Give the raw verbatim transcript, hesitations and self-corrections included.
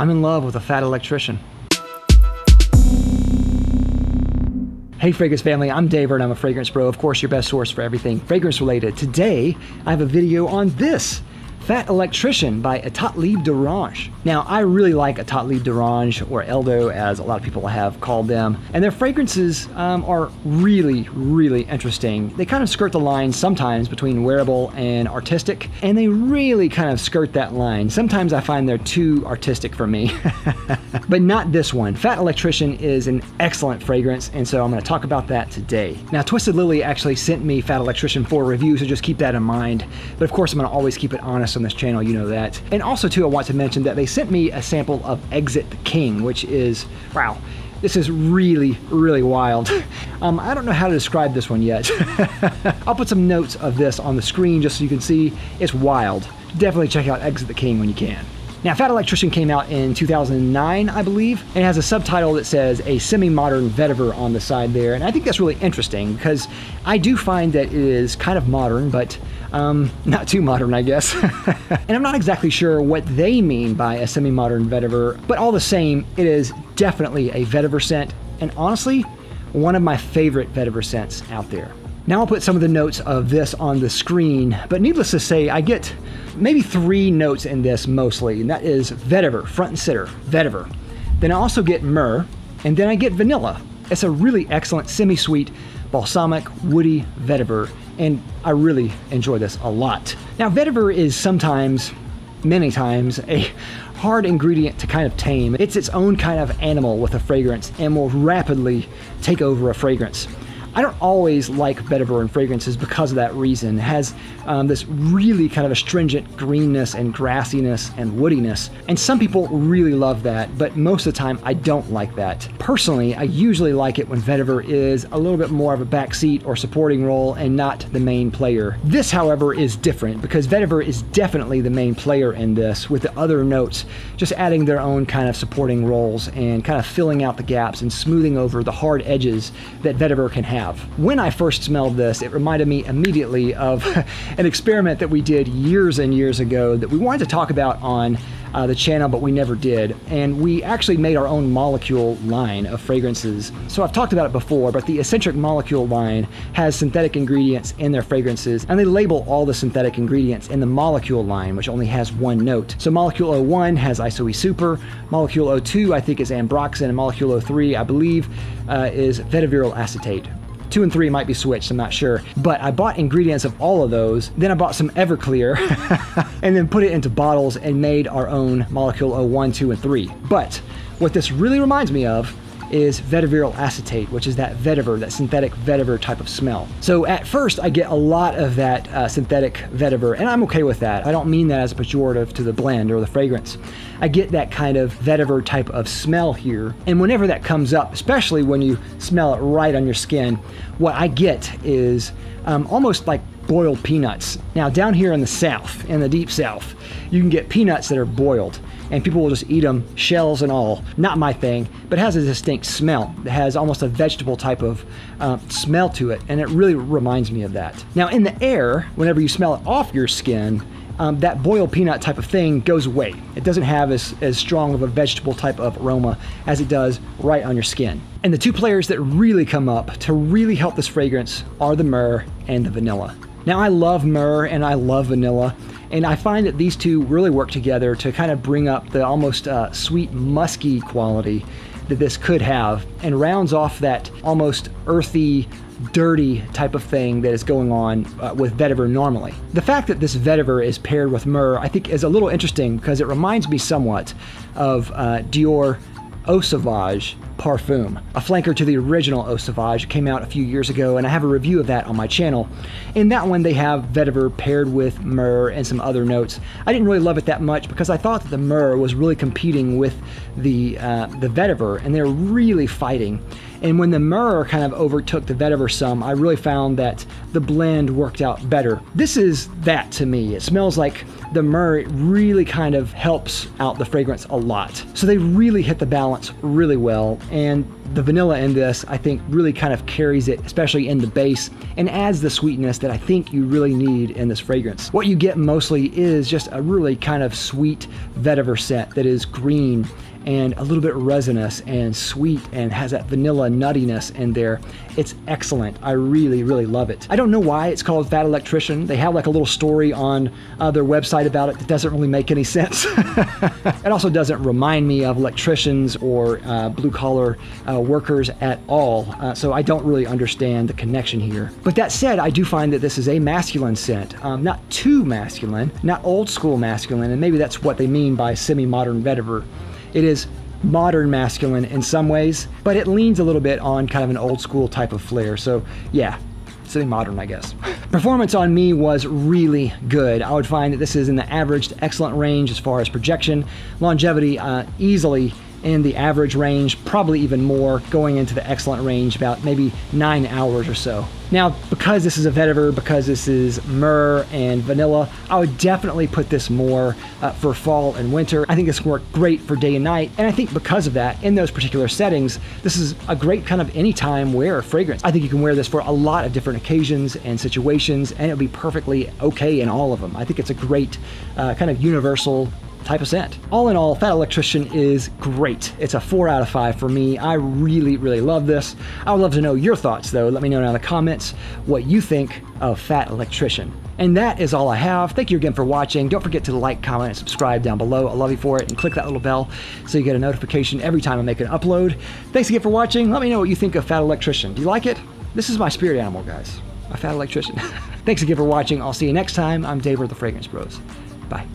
I'm in love with a Fat Electrician. Hey Fragrance family, I'm Dave and I'm a Fragrance Bro, of course your best source for everything fragrance related. Today, I have a video on this, Fat Electrician by Etat Libre D'Orange. Now, I really like Etat Libre D'Orange, or Eldo as a lot of people have called them, and their fragrances um, are really, really interesting. They kind of skirt the line sometimes between wearable and artistic, and they really kind of skirt that line. Sometimes I find they're too artistic for me. But not this one. Fat Electrician is an excellent fragrance, and so I'm gonna talk about that today. Now, Twisted Lily actually sent me Fat Electrician for review, so just keep that in mind. But of course, I'm gonna always keep it honest on this channel, you know that. And also too, I want to mention that they sent me a sample of Exit the King, which is, wow, this is really, really wild. Um, I don't know how to describe this one yet. I'll put some notes of this on the screen just so you can see. It's wild. Definitely check out Exit the King when you can. Now, Fat Electrician came out in two thousand nine, I believe, and it has a subtitle that says a semi-modern vetiver on the side there, and I think that's really interesting because I do find that it is kind of modern, but um, not too modern, I guess. And I'm not exactly sure what they mean by a semi-modern vetiver, but all the same, it is definitely a vetiver scent, and honestly, one of my favorite vetiver scents out there. Now I'll put some of the notes of this on the screen, but needless to say, I get maybe three notes in this mostly, and that is vetiver, front and center, vetiver. Then I also get myrrh, and then I get vanilla. It's a really excellent semi-sweet, balsamic, woody vetiver, and I really enjoy this a lot. Now vetiver is sometimes, many times, a hard ingredient to kind of tame. It's its own kind of animal with a fragrance and will rapidly take over a fragrance. I don't always like vetiver in fragrances because of that reason. It has um, this really kind of astringent greenness and grassiness and woodiness. And some people really love that, but most of the time I don't like that. Personally, I usually like it when vetiver is a little bit more of a backseat or supporting role and not the main player. This, however, is different because vetiver is definitely the main player in this, with the other notes just adding their own kind of supporting roles and kind of filling out the gaps and smoothing over the hard edges that vetiver can have. When I first smelled this, it reminded me immediately of an experiment that we did years and years ago that we wanted to talk about on uh, the channel, but we never did. And we actually made our own molecule line of fragrances. So I've talked about it before, but the Eccentric Molecule line has synthetic ingredients in their fragrances, and they label all the synthetic ingredients in the Molecule line, which only has one note. So Molecule O one has Iso E Super, Molecule O two I think is Ambroxan, and Molecule O three I believe uh, is vetiveryl acetate. Two and three might be switched, I'm not sure. But I bought ingredients of all of those, then I bought some Everclear, and then put it into bottles and made our own Molecule O one, two, and three. But what this really reminds me of is vetiveryl acetate, which is that vetiver, that synthetic vetiver type of smell. So at first I get a lot of that uh, synthetic vetiver, and I'm okay with that. I don't mean that as a pejorative to the blend or the fragrance. I get that kind of vetiver type of smell here, and whenever that comes up, especially when you smell it right on your skin, what I get is um, almost like boiled peanuts. Now down here in the South, in the deep South, you can get peanuts that are boiled, and people will just eat them, shells and all. Not my thing, but it has a distinct smell. It has almost a vegetable type of uh, smell to it, and it really reminds me of that. Now in the air, whenever you smell it off your skin, um, that boiled peanut type of thing goes away. It doesn't have as, as strong of a vegetable type of aroma as it does right on your skin. And the two players that really come up to really help this fragrance are the myrrh and the vanilla. Now I love myrrh and I love vanilla, and I find that these two really work together to kind of bring up the almost uh, sweet, musky quality that this could have, and rounds off that almost earthy, dirty type of thing that is going on uh, with vetiver normally. The fact that this vetiver is paired with myrrh, I think, is a little interesting because it reminds me somewhat of uh, Dior Eau Sauvage Parfum, a flanker to the original Eau Sauvage. Came out a few years ago, and I have a review of that on my channel. In that one, they have vetiver paired with myrrh and some other notes. I didn't really love it that much because I thought that the myrrh was really competing with the uh, the vetiver, and they're really fighting. And when the myrrh kind of overtook the vetiver some, I really found that the blend worked out better. This is that to me. It smells like the myrrh really kind of helps out the fragrance a lot. So they really hit the balance really well, and the vanilla in this, I think, really kind of carries it, especially in the base, and adds the sweetness that I think you really need in this fragrance. What you get mostly is just a really kind of sweet vetiver scent that is green and a little bit resinous and sweet and has that vanilla nuttiness in there. It's excellent. I really, really love it. I don't know why it's called Fat Electrician. They have like a little story on uh, their website about it that doesn't really make any sense. It also doesn't remind me of electricians or uh, blue collar uh, workers at all. Uh, so I don't really understand the connection here. But that said, I do find that this is a masculine scent. Um, not too masculine, not old school masculine, and maybe that's what they mean by semi-modern vetiver. It is modern masculine in some ways, but it leans a little bit on kind of an old school type of flair. So yeah, semi modern, I guess. Performance on me was really good. I would find that this is in the average to excellent range as far as projection. Longevity, uh, easily in the average range, probably even more, going into the excellent range, about maybe nine hours or so. Now, because this is a vetiver, because this is myrrh and vanilla, I would definitely put this more uh, for fall and winter. I think this worked great for day and night, and I think because of that, in those particular settings, this is a great kind of anytime wear fragrance. I think you can wear this for a lot of different occasions and situations, and it'll be perfectly okay in all of them. I think it's a great uh, kind of universal type of scent. All in all, Fat Electrician is great. It's a four out of five for me. I really, really love this. I would love to know your thoughts though. Let me know down in the comments what you think of Fat Electrician. And that is all I have. Thank you again for watching. Don't forget to like, comment, and subscribe down below. I love you for it. And click that little bell so you get a notification every time I make an upload. Thanks again for watching. Let me know what you think of Fat Electrician. Do you like it? This is my spirit animal, guys. A Fat Electrician. Thanks again for watching. I'll see you next time. I'm Dave with the Fragrance Bros. Bye.